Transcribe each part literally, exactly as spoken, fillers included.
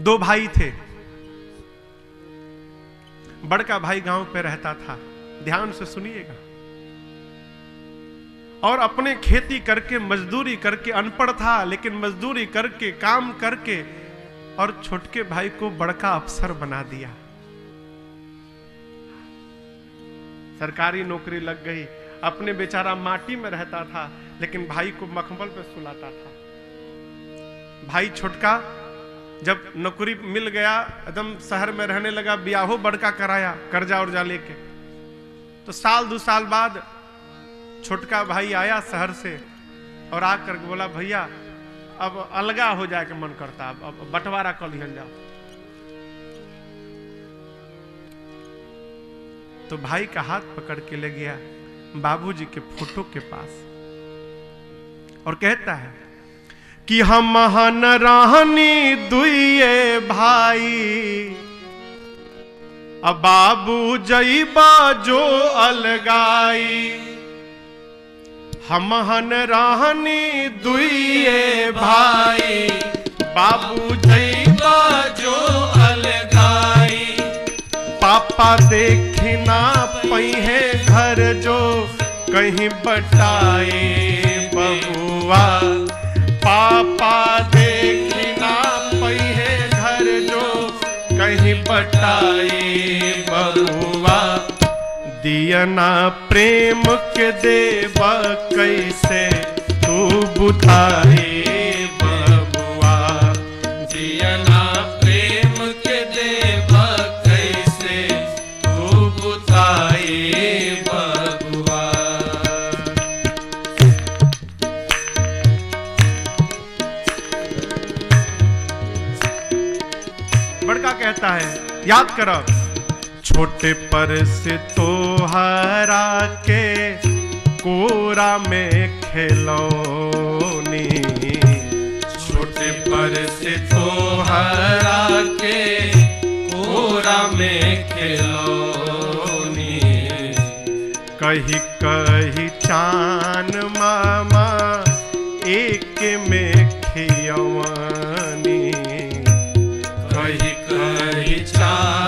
दो भाई थे। बड़का भाई गांव पे रहता था, ध्यान से सुनिएगा, और अपने खेती करके मजदूरी करके, अनपढ़ था लेकिन मजदूरी करके काम करके, और छोटके भाई को बड़का अफसर बना दिया। सरकारी नौकरी लग गई। अपने बेचारा माटी में रहता था लेकिन भाई को मखमल पे सुलाता था। भाई छोटका जब नौकरी मिल गया, एकदम शहर में रहने लगा, ब्याहो बड़का कराया कर्जा उर्जा लेके। तो साल दो साल बाद छोटका भाई आया शहर से और आकर बोला, भैया अब अलगा हो जाए के मन करता, अब, अब बंटवारा कर लिहल जाओ। तो भाई का हाथ पकड़ के ले गया बाबूजी के फोटो के पास और कहता है कि हम हन रहनी दुइये भाई, अब बाबू जइबा जो अलगाई। हम हन रहनी दुइये भाई, बाबू जइबा जो अलगाई। पापा देखी ना पइहे घर जो कहीं बटाए बबुआ। पापा देखी ना पइहे घर जो कहीं बटाए बबुआ। दियना प्रेम के देवा कैसे तू बुधाए बबुआ। दियना प्रेम के देवा कैसे तू बुधाए बबुआ। बड़का कहता है, याद करो, छोटे पर से तो हरा के कोरा में खिलौनी। छोटे पर से तो हरा के कोरा में खिलौनी। कहीं कहीं चान मामा एक में खियवानी। कहीं कहीं चान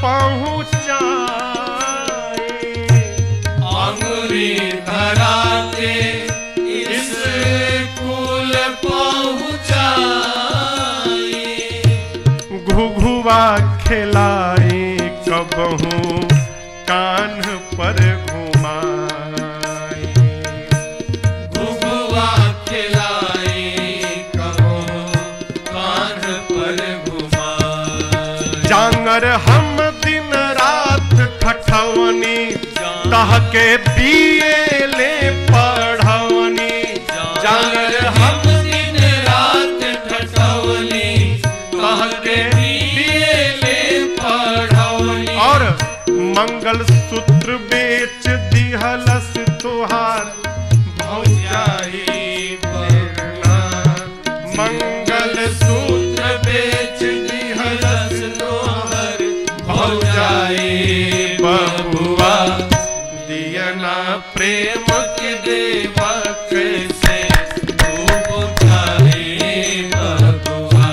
पहुँचाए। अंगुरी धरा के इस कुल पहुँचाए। घुघुआ खिलाए कबहूँ कान पर घुमाए। घुघुआ खिलाए कबहूँ कान पर घुमाए। जांगर हम खठौनी तहके दिए ले पढ़ौनी। जांगर हम दिन रात खठौनी तहके दिए ले पढ़ौनी। और मंगल सूत्र बेच दिहलस तुहार भौजाई बरना। मंगल सूत्र बेच दिहलस तुहार भौजाई बबुआ। दियना प्रेम के देवा कैसे तू बुधाए बबुआ।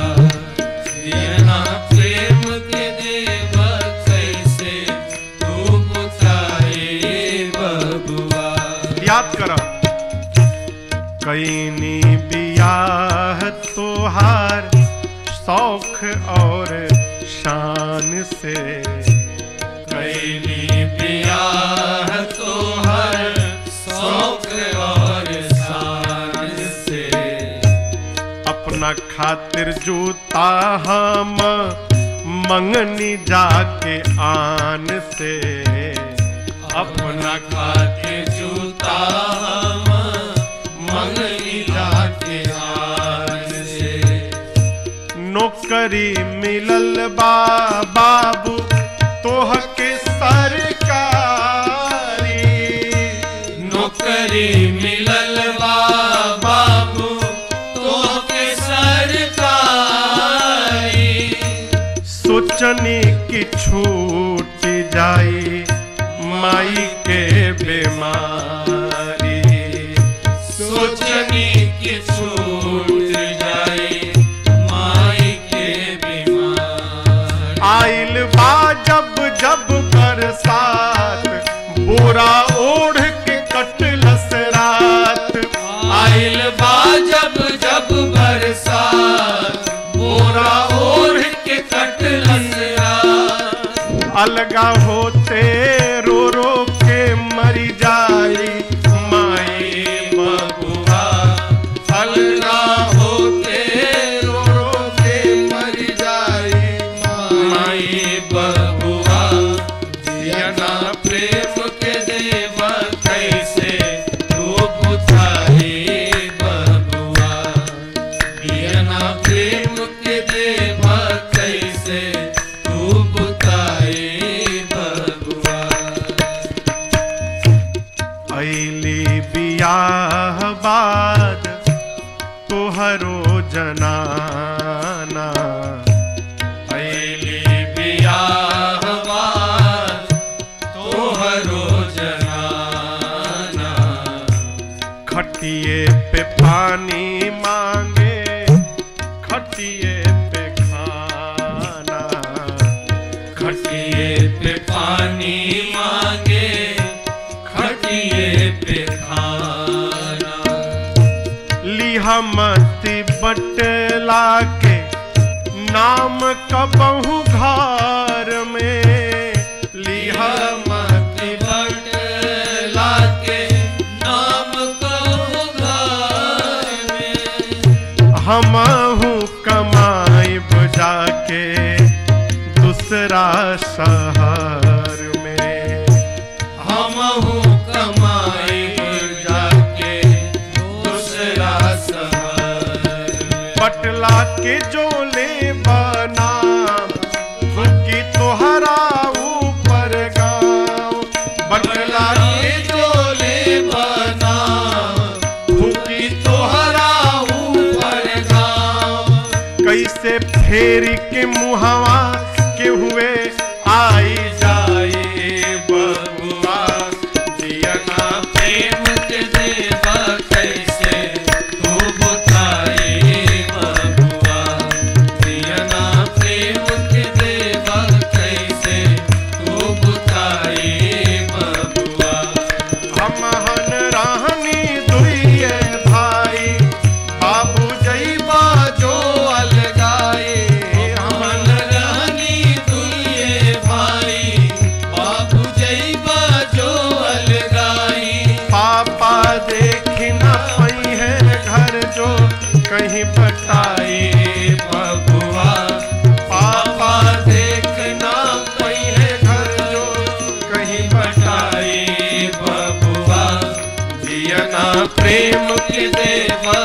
दियना प्रेम के देवा कैसे तू बुधाए बबुआ। याद करो, कईनी बियाह तोहार शौक और शान से। कईनी बियाह तोहर शौक और शान से। अपना खातिर जूता हम मंगनी जाके आन से। अपना खातिर जूता हम मंगनी जाके आन से। नौकरी मिलल बा बाबू तोहके सरकारी। नौकरी मिलल बा बाबू तोहके सरकारी। सोचनी की छूट जाई माई के बीमारी, सोचनी की छूट जाई माई के बीमारी। आइल बा जब जब बरसात बोरा ओढ़ के कटलस रात, आइल बा जब जब बरसात बोरा ओढ़ के कटलस रात। अलगा होते रो रो के मरी जाई माई बबुआ, अलगा होते रो रो के मरी जाई माई बबुआ। दिया ना प्रेम के देवा कैसे रूप उठाई बबुआ, दिया ना प्रेम के देवा कैसे रूप उठाई। बियाह बाद तुहरो जनाना, अइली बियाह बाद तुहरो जनाना। खटिये पे पानी मांगे खटिये पे खाना, खटिये पे पानी मांगे खटिये पे खाना। लिहमति बटला के नाम कबहु घर में, लिहमति बटला के नाम कबहु घर में। हमहु कमाई बजा के दूसरा शहर में, हमहु बटला के जोले बना की तोहरा ऊपर गाँव, बटला के जोले बना की तोहरा ऊपर गाँव। कैसे फेर के मुहावा के हुए आई जाए बबुआ, दिया ना प्रेम के देवा कैसे तू बताए बबुआ, दिया ना प्रेम के देवा कैसे तू बताए बबुआ। हम हन रानी दुइये भाई बाबू जइबा जो अलगाई, हम हन रानी दुइये भाई बाबू जइबा जो अलगाई। पापा देखी ना पई है घर जो कहीं बताई बबुआ, पापा देख ना पई है घर जो कहीं बताई बबुआ। दिया ना प्रेम के देवा